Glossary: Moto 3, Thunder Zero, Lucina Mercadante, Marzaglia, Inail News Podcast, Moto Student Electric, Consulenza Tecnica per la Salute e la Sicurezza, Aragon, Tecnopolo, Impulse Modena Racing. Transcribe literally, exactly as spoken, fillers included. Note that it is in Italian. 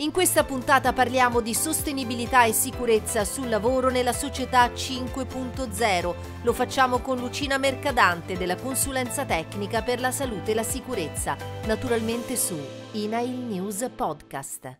In questa puntata parliamo di sostenibilità e sicurezza sul lavoro nella società cinque punto zero. Lo facciamo con Lucina Mercadante della Consulenza Tecnica per la Salute e la Sicurezza, naturalmente su Inail News Podcast.